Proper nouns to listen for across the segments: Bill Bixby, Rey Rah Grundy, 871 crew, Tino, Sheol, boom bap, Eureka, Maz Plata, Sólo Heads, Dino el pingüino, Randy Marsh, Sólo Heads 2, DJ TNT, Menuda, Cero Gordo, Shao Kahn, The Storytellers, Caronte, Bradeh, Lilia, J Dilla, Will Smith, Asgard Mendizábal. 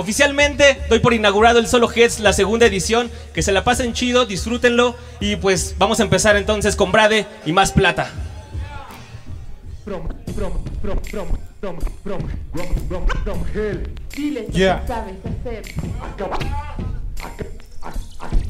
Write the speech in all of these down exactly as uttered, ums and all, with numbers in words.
Oficialmente doy por inaugurado el Sólo Heads, la segunda edición. Que se la pasen chido, disfrútenlo. Y pues vamos a empezar entonces con Bradeh y Maz Plata. From, from, from, from, from, from, from, from hell. Diles lo que sabes hacer. Acabar,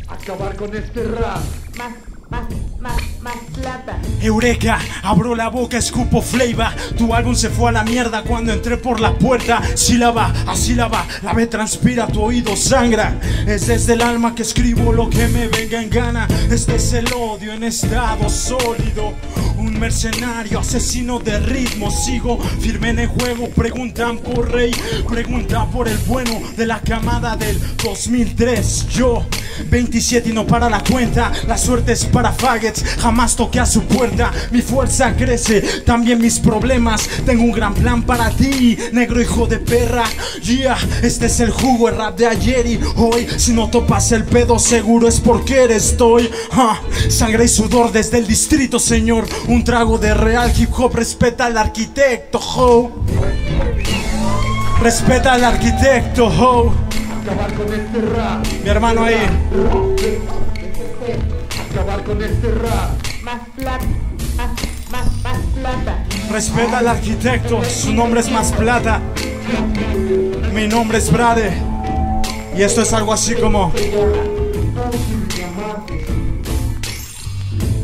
acabar con este rap. Más, más, más, más plata. Eureka, abro la boca, escupo flavor. Tu álbum se fue a la mierda cuando entré por la puerta. Sílaba a sílaba, la B transpira, tu oído sangra. Es desde el alma que escribo lo que me venga en gana. Este es el odio en estado sólido. Un mercenario, asesino de ritmo. Sigo firme en el juego. Preguntan por Rey, preguntan por el bueno de la camada del dos mil tres. Yo, veintisiete y no para la cuenta. La suerte es para faggots, jamás toqué a su puerta. Mi fuerza crece, también mis problemas. Tengo un gran plan para ti, negro hijo de perra. Yeah, este es el jugo, el rap de ayer y hoy. Si no topas el pedo, seguro es porque eres toy. Ah, sangre y sudor desde el distrito, señor. Un trago de real hip hop, respeta al arquitecto, ho. Respeta al arquitecto, ho. Acabar con este rap. Mi hermano ahí. Acabar con este rap. Maz Plata, Maz, Maz, Maz Plata. Respeta al arquitecto, su nombre es Maz Plata. Mi nombre es Bradeh. Y esto es algo así como...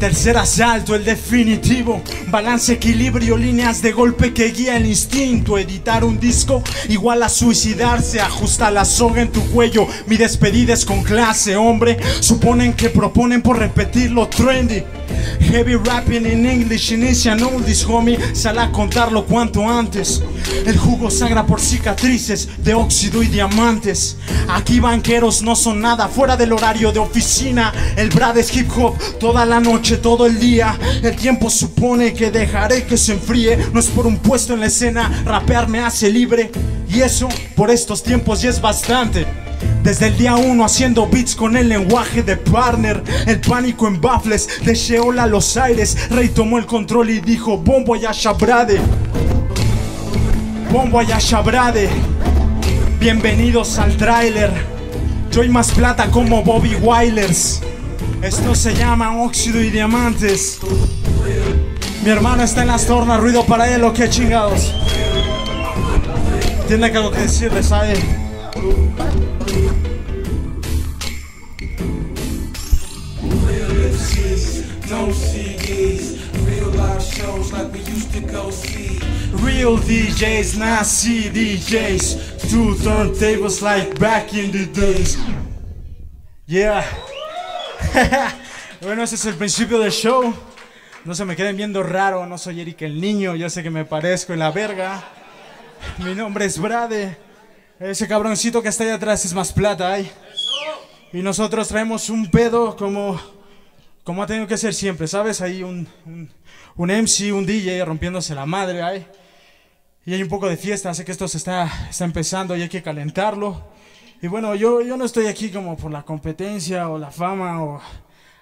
Tercer asalto, el definitivo. Balance, equilibrio, líneas de golpe que guía el instinto. Editar un disco igual a suicidarse. Ajusta la soga en tu cuello. Mi despedida es con clase, hombre. Suponen que proponen por repetir lo trendy. Heavy rapping in English, inician oldies, homie. Sal a contarlo cuanto antes. El jugo sangra por cicatrices de óxido y diamantes. Aquí banqueros no son nada fuera del horario de oficina. El Bradeh es hip hop toda la noche, todo el día. El tiempo supone que dejaré que se enfríe. No es por un puesto en la escena, rapear me hace libre. Y eso, por estos tiempos ya es bastante. Desde el día uno haciendo beats con el lenguaje de partner. El pánico en baffles, de Sheol a los aires. Rey tomó el control y dijo: Bon voyage a Bradeh, Bon voyage a Bradeh. Bienvenidos al tráiler. Yo y Maz Plata como Bobby Wailers. Esto se llama óxido y diamantes. Mi hermano está en las tornas, ruido para él, ¿o qué chingados? Tiene algo que decirles a él. Real D Js, not C D Js. Two turntables like back in the days. Yeah. Bueno, ese es el principio del show. No se me queden viendo raro, no soy Eric el niño. Yo sé que me parezco en la verga. Mi nombre es Bradeh. Ese cabroncito que está allá atrás es Maz Plata, ¿eh? Y nosotros traemos un pedo como, como ha tenido que ser siempre, ¿sabes? Hay un, un, un M C, un D J rompiéndose la madre, ¿eh? Y hay un poco de fiesta, así que esto se está, está empezando y hay que calentarlo. Y bueno, yo, yo no estoy aquí como por la competencia o la fama o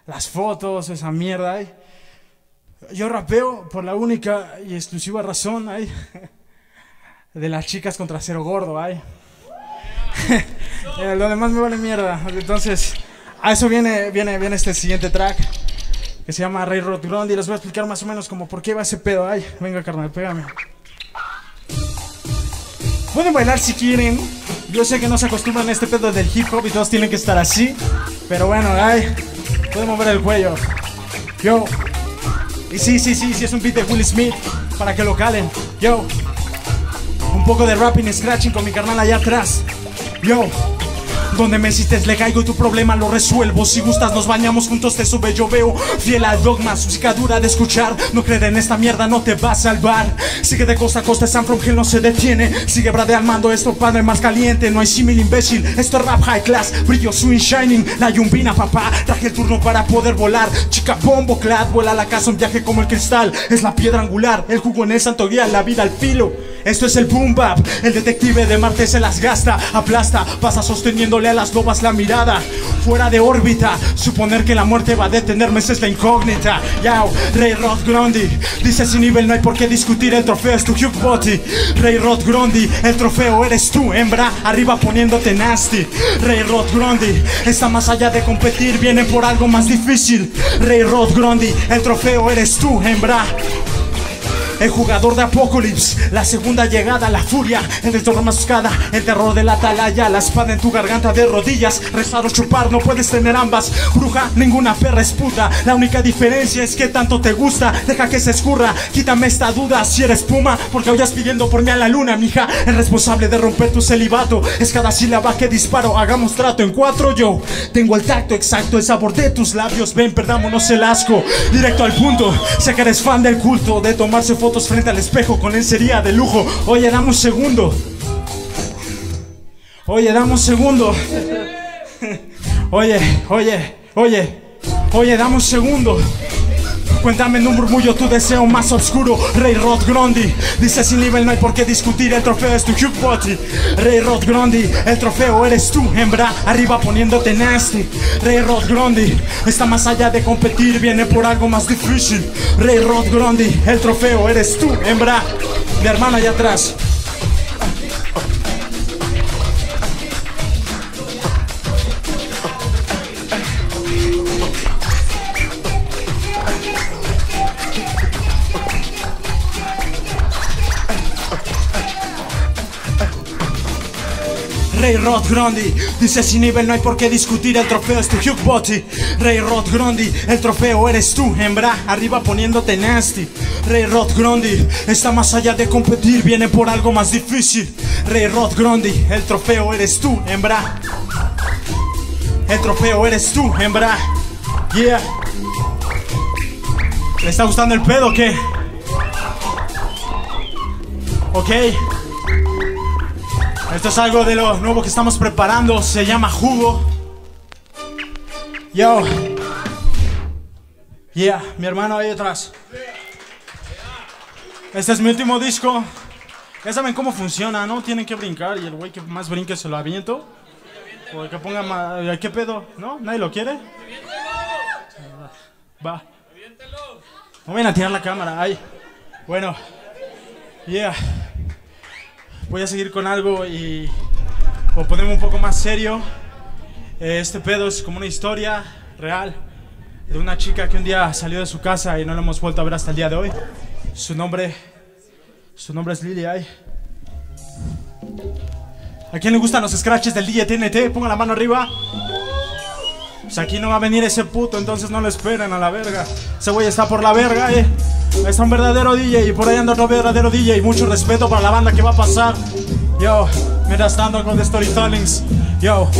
las fotos, esa mierda, ¿eh? Yo rapeo por la única y exclusiva razón, ¿eh? De las chicas contra Cero Gordo, ¿eh? Lo demás me vale mierda. Entonces, a eso viene, viene, viene este siguiente track que se llama Rey Rah Grundy. Les voy a explicar más o menos como por qué va ese pedo, ¿eh? Venga, carnal, pégame. Pueden bailar si quieren. Yo sé que no se acostumbran a este pedo del hip hop y todos tienen que estar así. Pero bueno, ay, pueden mover el cuello. Yo. Y sí, sí, sí, sí, es un beat de Will Smith para que lo calen. Yo. Un poco de rapping, scratching con mi carnal allá atrás. Yo. Donde me hiciste le caigo y tu problema lo resuelvo. Si gustas nos bañamos juntos, te sube, yo veo. Fiel al dogma, su música dura de escuchar. No creer en esta mierda, no te va a salvar. Sigue de costa a costa, San From Hill no se detiene. Sigue Bradeh al mando, esto padre más caliente. No hay símil imbécil, esto es rap high class. Brillo, swing, shining, la yumbina, papá. Traje el turno para poder volar. Chica bombo, clad, vuela a la casa, un viaje como el cristal. Es la piedra angular, el jugo en el santo guía, la vida al filo. Esto es el boom bap, el detective de Marte se las gasta, aplasta, pasa sosteniéndole a las lobas la mirada, fuera de órbita, suponer que la muerte va a detenerme es la incógnita. Yao, Rey Rah Grundy, dice sin nivel no hay por qué discutir, el trofeo es tu Hugh Body. Rey Rah Grundy, el trofeo eres tú, hembra, arriba poniéndote nasty. Rey Rah Grundy, está más allá de competir, vienen por algo más difícil. Rey Rah Grundy, el trofeo eres tú, hembra. El jugador de Apocalypse, la segunda llegada, la furia, el retorno mascada, el terror de la atalaya, la espada en tu garganta de rodillas, rezar o chupar, no puedes tener ambas, bruja, ninguna perra es puta, la única diferencia es que tanto te gusta, deja que se escurra, quítame esta duda, si eres puma, porque oyas pidiendo por mí a la luna, mija, el responsable de romper tu celibato, es cada sílaba que disparo, hagamos trato en cuatro, yo, tengo el tacto exacto, el sabor de tus labios, ven, perdámonos el asco, directo al punto, sé que eres fan del culto, de tomarse fotos frente al espejo con lencería de lujo. Oye, dame un segundo. Oye, dame un segundo. Oye, oye, oye. Oye, dame un segundo. Cuéntame en un murmullo tu deseo más oscuro. Rey Rah Grundy, dice sin nivel no hay por qué discutir, el trofeo es tu Hugh Body. Rey Rah Grundy, el trofeo eres tú, hembra, arriba poniéndote nasty. Rey Rah Grundy, está más allá de competir, viene por algo más difícil. Rey Rah Grundy, el trofeo eres tú, hembra. Mi hermana allá atrás. Rey Rah Grundy, dice sin nivel no hay por qué discutir, el trofeo es tu Hugh Body. Rey Rah Grundy, el trofeo eres tú, hembra, arriba poniéndote nasty. Rey Rah Grundy, está más allá de competir, viene por algo más difícil. Rey Rah Grundy, el trofeo eres tú, hembra. El trofeo eres tú, hembra. Yeah. ¿Le está gustando el pedo o qué? Ok. Esto es algo de lo nuevo que estamos preparando, se llama Jugo. Yo. Yeah, mi hermano ahí atrás. Este es mi último disco. Ya saben cómo funciona, ¿no? Tienen que brincar y el güey que más brinque se lo aviento. O el que ponga más... ¿Qué pedo? ¿No? ¿Nadie lo quiere? Va. No vayan a tirar la cámara, ahí. Bueno. Yeah. Voy a seguir con algo y o ponerme un poco más serio. Este pedo es como una historia real de una chica que un día salió de su casa y no la hemos vuelto a ver hasta el día de hoy. Su nombre, su nombre es Lilia. ¿A quién le gustan los scratches del D J T N T? Pongan la mano arriba. Pues aquí no va a venir ese puto, entonces no lo esperen a la verga. Ese güey está por la verga, eh. Está un verdadero D J y por ahí anda otro verdadero D J. Mucho respeto para la banda que va a pasar. Yo, mira, estando con The Storytellers. Yo.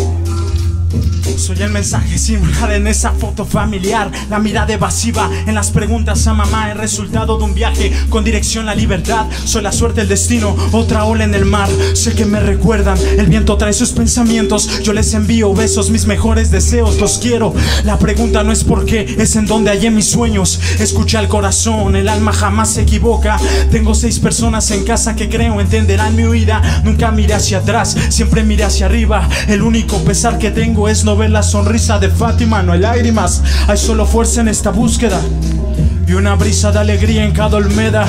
Soy el mensaje similar en esa foto familiar, la mirada evasiva en las preguntas a mamá, el resultado de un viaje con dirección a la libertad. Soy la suerte, el destino, otra ola en el mar. Sé que me recuerdan, el viento trae sus pensamientos. Yo les envío besos, mis mejores deseos, los quiero. La pregunta no es por qué, es en donde hallé mis sueños. Escuché al corazón, el alma jamás se equivoca. Tengo seis personas en casa que creo entenderán mi huida. Nunca miré hacia atrás, siempre miré hacia arriba. El único pesar que tengo es no ver la sonrisa de Fátima, no hay lágrimas, hay solo fuerza en esta búsqueda y una brisa de alegría en cada olmeda,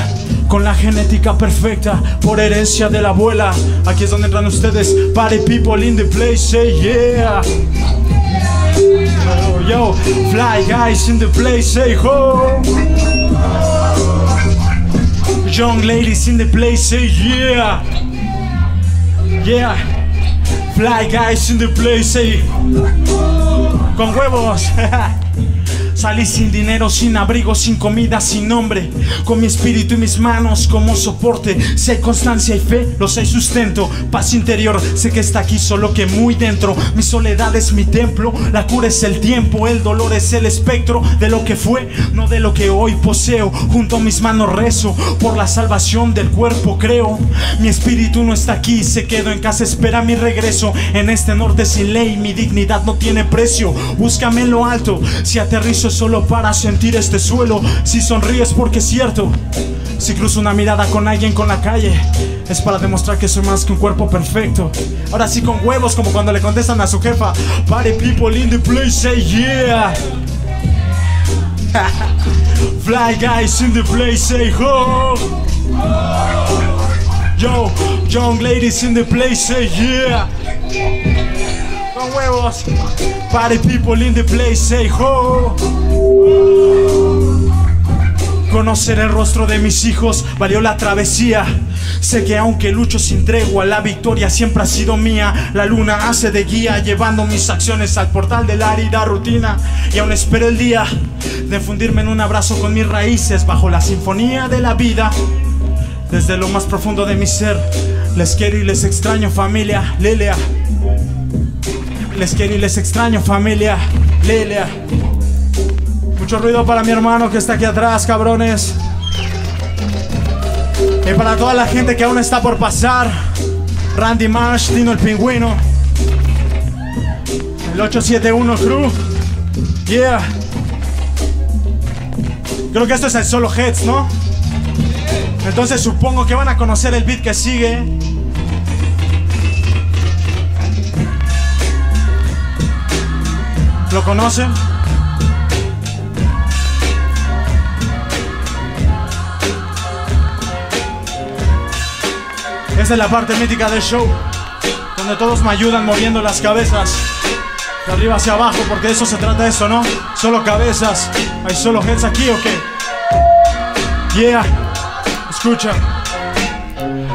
con la genética perfecta por herencia de la abuela. Aquí es donde entran ustedes, party people in the place, say yeah. Oh, yo, fly guys in the place, say ho. Young ladies in the place, say yeah. Yeah. Fly guys in the place, eh. Con huevos. Salí sin dinero, sin abrigo, sin comida, sin nombre. Con mi espíritu y mis manos como soporte. Si hay constancia y fe, los hay sustento. Paz interior, sé que está aquí, solo que muy dentro. Mi soledad es mi templo, la cura es el tiempo. El dolor es el espectro de lo que fue, no de lo que hoy poseo. Junto a mis manos rezo, por la salvación del cuerpo creo. Mi espíritu no está aquí, se quedó en casa, espera mi regreso. En este norte sin ley, mi dignidad no tiene precio. Búscame en lo alto, si aterrizo luces solo para sentir este suelo. Si sonríes porque es cierto. Si cruzo una mirada con alguien con la calle, es para demostrar que soy más que un cuerpo perfecto. Ahora sí con huevos, como cuando le contestan a su jefa, party people in the place, say yeah. Fly guys in the place, say ho. Yo, young ladies in the place, say yeah. Con huevos, party people in the place, say ho. Conocer el rostro de mis hijos valió la travesía. Sé que aunque lucho sin tregua, la victoria siempre ha sido mía. La luna hace de guía, llevando mis acciones al portal de la árida rutina. Y aún espero el día de fundirme en un abrazo con mis raíces, bajo la sinfonía de la vida. Desde lo más profundo de mi ser, les quiero y les extraño, familia, Lilia. Les quiero y les extraño, familia, Lilia. Mucho ruido para mi hermano que está aquí atrás, cabrones. Y para toda la gente que aún está por pasar, Randy Marsh, Dino el pingüino, el ocho siete uno crew. Yeah. Creo que esto es el Sólo Heads, ¿no? Entonces supongo que van a conocer el beat que sigue. ¿Lo conocen? Esta es la parte mítica del show, donde todos me ayudan moviendo las cabezas de arriba hacia abajo, porque de eso se trata esto, ¿no? Solo cabezas. ¿Hay solo heads aquí o qué? Yeah. Escucha.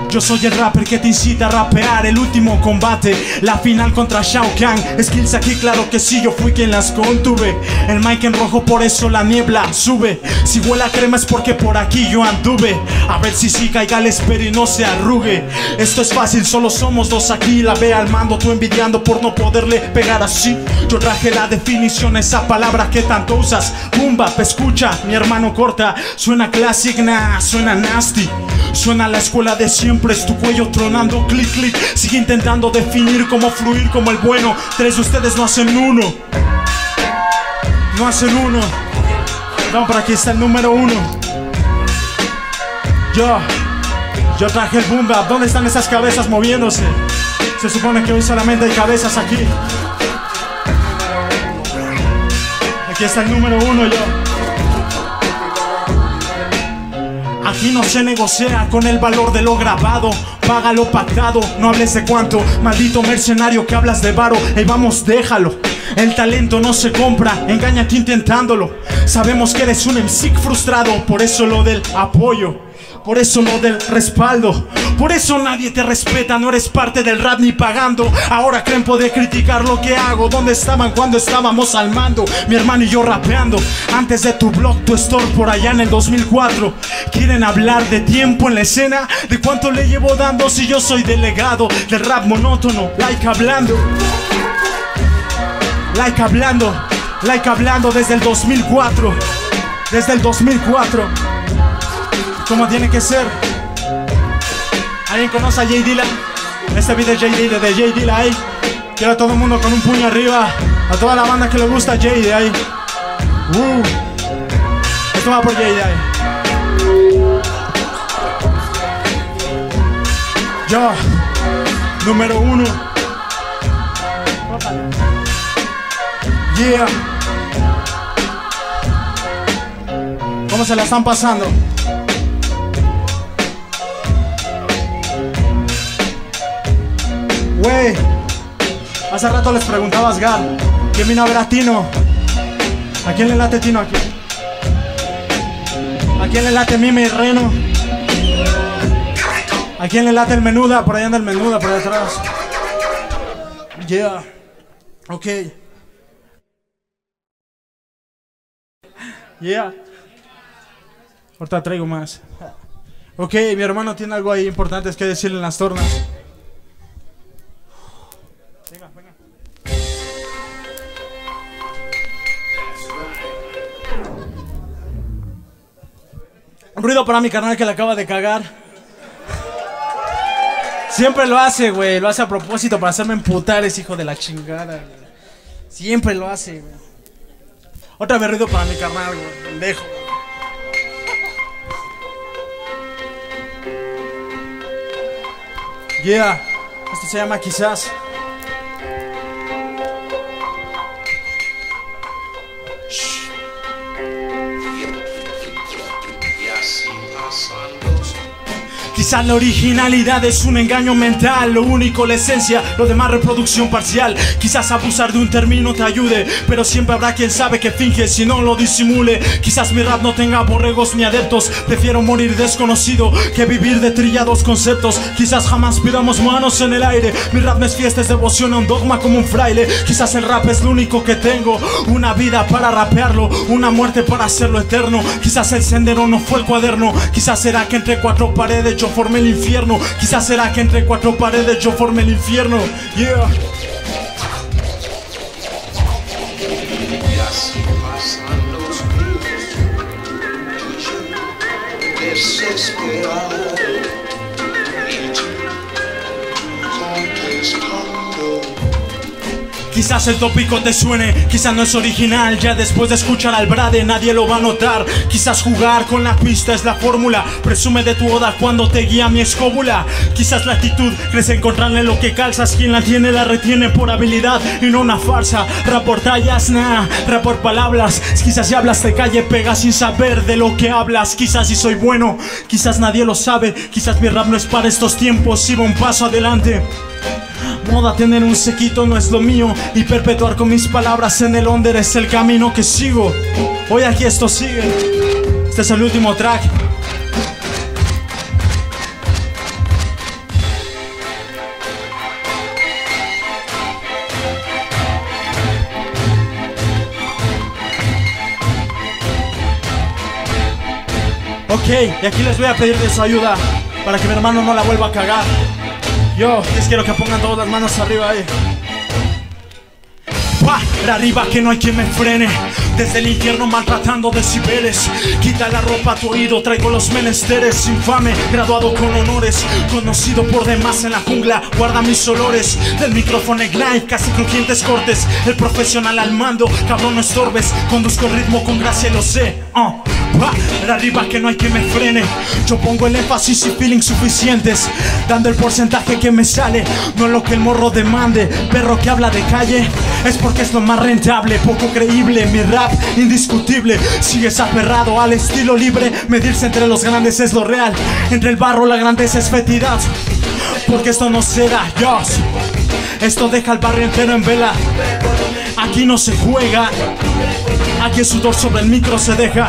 Yo soy el rapper que te incita a rapear. El último combate, la final contra Shao Kahn. Skills aquí, claro que sí, yo fui quien las contuve. El mic en rojo, por eso la niebla sube. Si huele a crema es porque por aquí yo anduve. A ver si sí caiga el espero y no se arrugue. Esto es fácil, solo somos dos aquí. La ve al mando, tú envidiando por no poderle pegar así. Yo traje la definición, esa palabra que tanto usas. Boom bap, escucha, mi hermano corta. Suena classic, nah, suena nasty. Suena la escuela de siempre. Es tu cuello tronando, clic clic. Sigue intentando definir cómo fluir como el bueno. Tres de ustedes no hacen uno. No hacen uno. Vamos, por aquí está el número uno. Yo, yo traje el boom bap. ¿Dónde están esas cabezas moviéndose? Se supone que hoy solamente hay cabezas aquí. Aquí está el número uno, yo. Aquí no se negocia con el valor de lo grabado. Paga lo pactado, no hables de cuánto. Maldito mercenario que hablas de varo. Ey, vamos, déjalo. El talento no se compra, engáñate intentándolo. Sabemos que eres un M C frustrado. Por eso lo del apoyo, por eso lo del respaldo. Por eso nadie te respeta, no eres parte del rap ni pagando. Ahora creen poder criticar lo que hago. ¿Dónde estaban cuando estábamos al mando? Mi hermano y yo rapeando. Antes de tu blog, tu store por allá en el dos mil cuatro. Quieren hablar de tiempo en la escena, de cuánto le llevo dando si yo soy delegado del rap monótono. Like hablando, like hablando, like hablando desde el dos mil cuatro. Desde el dos mil cuatro. Como tiene que ser. ¿Alguien conoce a J Dilla? Este video es J Dilla, de J Dilla ahí. Quiero a todo el mundo con un puño arriba. A toda la banda que le gusta J Dilla ahí. Uh. Esto va por J Dilla ahí. Yo, número uno. Yeah. ¿Cómo se la están pasando? Wey, hace rato les preguntaba a Asgar, ¿quién vino a ver a Tino? ¿A quién le late Tino aquí? ¿A quién le late Mime y Reno? ¿A quién le late el Menuda? Por ahí anda el Menuda, por detrás. Yeah, ok. Yeah. Ahorita traigo más. Ok, mi hermano tiene algo ahí importante que decirle en las tornas. Ruido para mi carnal que le acaba de cagar. Siempre lo hace, güey. Lo hace a propósito para hacerme emputar, ese hijo de la chingada, güey. Siempre lo hace, güey. Otra vez ruido para mi carnal, güey, pendejo. Yeah, esto se llama Quizás. Quizás la originalidad es un engaño mental, lo único la esencia, lo demás reproducción parcial. Quizás abusar de un término te ayude, pero siempre habrá quien sabe que finge si no lo disimule. Quizás mi rap no tenga borregos ni adeptos, prefiero morir desconocido que vivir de trillados conceptos. Quizás jamás pidamos manos en el aire, mi rap no es fiesta, es devoción a un dogma como un fraile. Quizás el rap es lo único que tengo, una vida para rapearlo, una muerte para hacerlo eterno. Quizás el sendero no fue el cuaderno, quizás será que entre cuatro paredes yo forme el infierno. Quizás será que entre cuatro paredes yo forme el infierno. Yeah. Quizás el tópico te suene, quizás no es original, ya después de escuchar al Bradeh nadie lo va a notar. Quizás jugar con la pista es la fórmula, presume de tu oda cuando te guía mi escóbula. Quizás la actitud, crees encontrarle lo que calzas, quien la tiene la retiene por habilidad y no una farsa. Rap por tallas, nah, rap por palabras, quizás si hablas te calle pegas sin saber de lo que hablas. Quizás si soy bueno, quizás nadie lo sabe, quizás mi rap no es para estos tiempos, iba un paso adelante. Moda tener un sequito no es lo mío, y perpetuar con mis palabras en el under es el camino que sigo. Hoy aquí esto sigue. Este es el último track. Ok, y aquí les voy a pedir de su ayuda para que mi hermano no la vuelva a cagar. Yo les quiero que pongan todas las manos arriba ahí. Para arriba que no hay quien me frene, desde el infierno maltratando decibeles. Quita la ropa a tu oído, traigo los menesteres. Infame, graduado con honores, conocido por demás en la jungla, guarda mis olores. Del micrófono ignite, casi crujientes cortes, el profesional al mando, cabrón no estorbes. Conduzco el ritmo con gracia y lo sé. uh. Para arriba que no hay quien me frene, yo pongo el énfasis y feeling suficientes, dando el porcentaje que me sale, no es lo que el morro demande. Perro que habla de calle, es porque es lo más rentable, poco creíble, mi rap indiscutible. Sigues aferrado al estilo libre, medirse entre los grandes es lo real, entre el barro la grandeza es fetidad, porque esto no se da, Dios. Esto deja al barrio entero en vela, aquí no se juega, aquí el sudor sobre el micro se deja,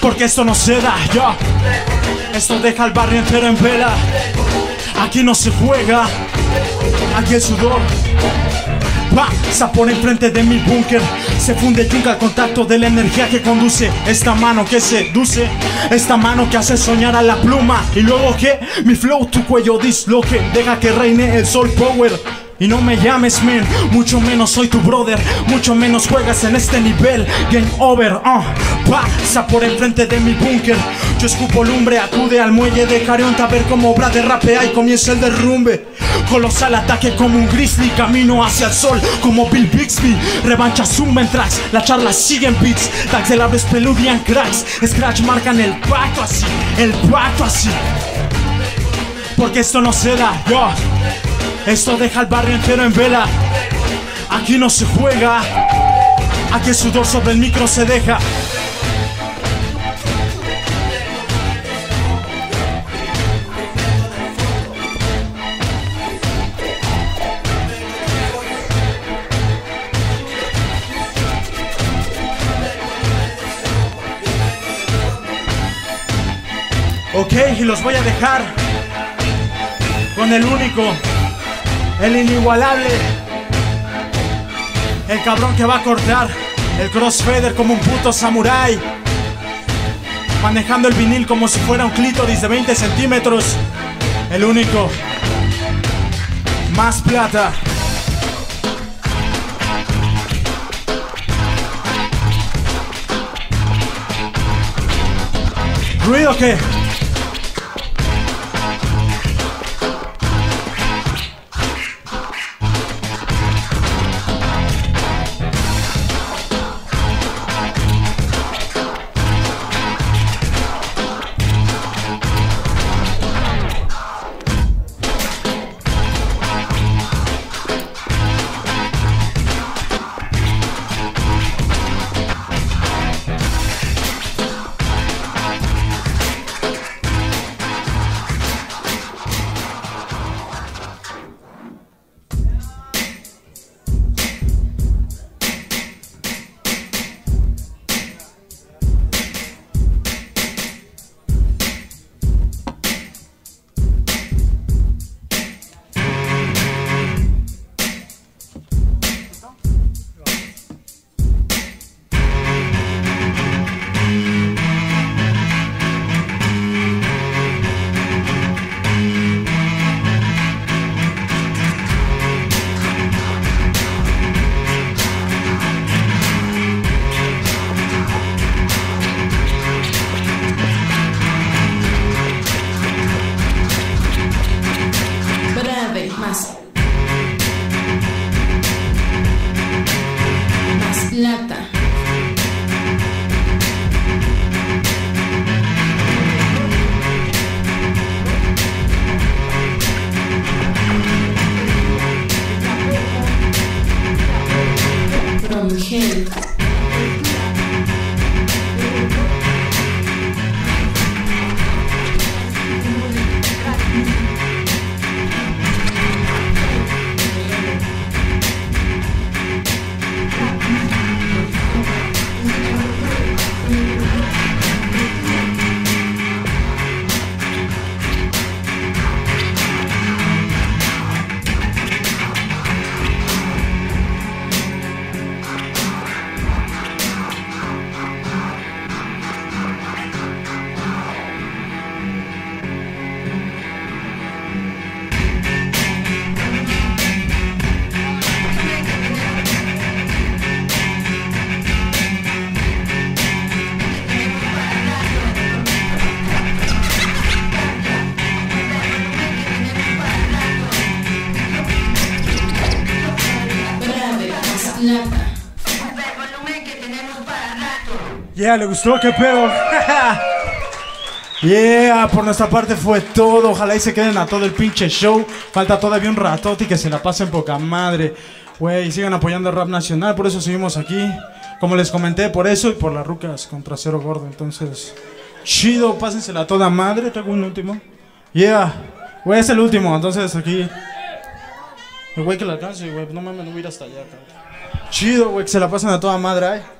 porque esto no se da, ya. Esto deja al barrio entero en vela, aquí no se juega, aquí el sudor pasa por enfrente de mi búnker. Se funde yunca al contacto de la energía que conduce, esta mano que seduce, esta mano que hace soñar a la pluma. Y luego que mi flow tu cuello disloque, deja que reine el soul power. Y no me llames men, mucho menos soy tu brother, mucho menos juegas en este nivel. Game over, uh. pasa por enfrente de mi búnker. Yo escupo lumbre, acude al muelle de Caronte a ver cómo Bradeh rapea y comienza el derrumbe. Colosal ataque como un grizzly, camino hacia el sol como Bill Bixby. Revancha zumba en tracks, la charla sigue en beats. Tags del abres peludian cracks, scratch marcan el pacto así, el pacto así, porque esto no se da, yo. Esto deja al barrio entero en vela, aquí no se juega, aquí el sudor sobre el micro se deja. Ok, y los voy a dejar con el único, el inigualable, el cabrón que va a cortar el crossfader como un puto samurái, manejando el vinil como si fuera un clítoris de veinte centímetros. El único, Maz Plata. ¿Ruido qué? mujer. Yeah, ¿le gustó? ¿Qué pedo? Yeah, por nuestra parte fue todo. Ojalá y se queden a todo el pinche show. Falta todavía un ratote y que se la pasen poca madre. Güey, sigan apoyando el rap nacional. Por eso seguimos aquí. Como les comenté, por eso y por las rucas contra Cero Gordo. Entonces, chido, pásensela a toda madre. Tengo un último. Yeah, güey, es el último. Entonces, aquí. El güey que la alcance, güey. No mames, no voy a ir hasta allá, cabrón. Chido, güey, que se la pasen a toda madre, ¿eh?